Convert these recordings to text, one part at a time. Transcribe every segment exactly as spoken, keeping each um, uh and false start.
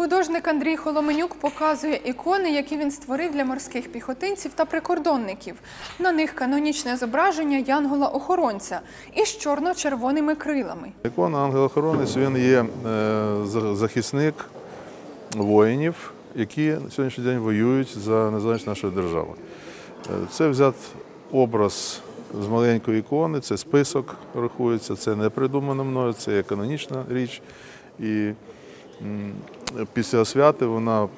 Художник Андрій Холоменюк показує ікони, які він створив для морських піхотинців та прикордонників. На них канонічне зображення янгола-охоронця із чорно-червоними крилами. Ікона ангел-охоронець, він є захисник воїнів, які на сьогоднішній день воюють за незалежність нашої держави. Це взят образ з маленької ікони, це список рахується, це не придумано мною, це є канонічна річ. І після освяти вона,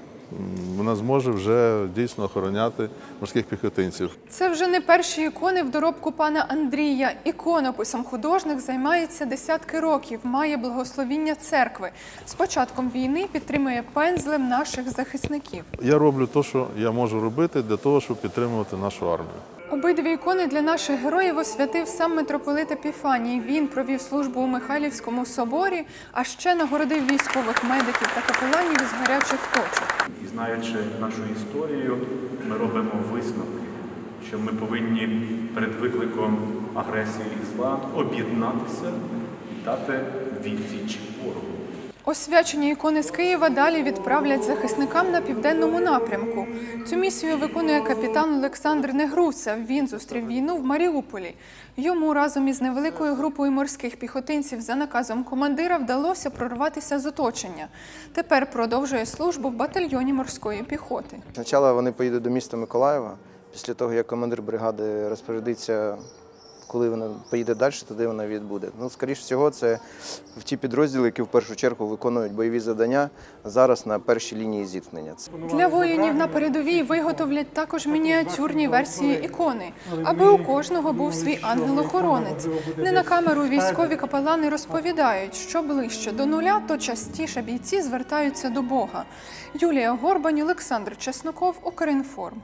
вона зможе вже дійсно охороняти морських піхотинців. Це вже не перші ікони в доробку пана Андрія. Іконописом художник займається десятки років, має благословіння церкви. З початком війни підтримує пензлем наших захисників. Я роблю те, що я можу робити для того, щоб підтримувати нашу армію. Обидві ікони для наших героїв освятив сам митрополит Епіфаній. Він провів службу у Михайлівському соборі, а ще нагородив військових медиків та капеланів з гарячих точок. І знаючи нашу історію, ми робимо висновки, що ми повинні перед викликом агресії і зла об'єднатися і дати відсіч ворогу. Освячені ікони з Києва далі відправлять захисникам на південному напрямку. Цю місію виконує капітан Олександр Негруса. Він зустрів війну в Маріуполі. Йому разом із невеликою групою морських піхотинців за наказом командира вдалося прорватися з оточення. Тепер продовжує службу в батальйоні морської піхоти. Спочатку вони поїдуть до міста Миколаєва. Після того, як командир бригади розпорядиться, коли вона поїде далі, тоді вона відбуде. Ну, скоріш всього, це в ті підрозділи, які в першу чергу виконують бойові завдання зараз на першій лінії зіткнення. Для воїнів на передовій виготовлять також мініатюрні версії ікони, аби у кожного був свій ангел-охоронець. Не на камеру військові капелани розповідають, що ближче до нуля, то частіше бійці звертаються до Бога. Юлія Горбань, Олександр Чесноков, Укрінформ.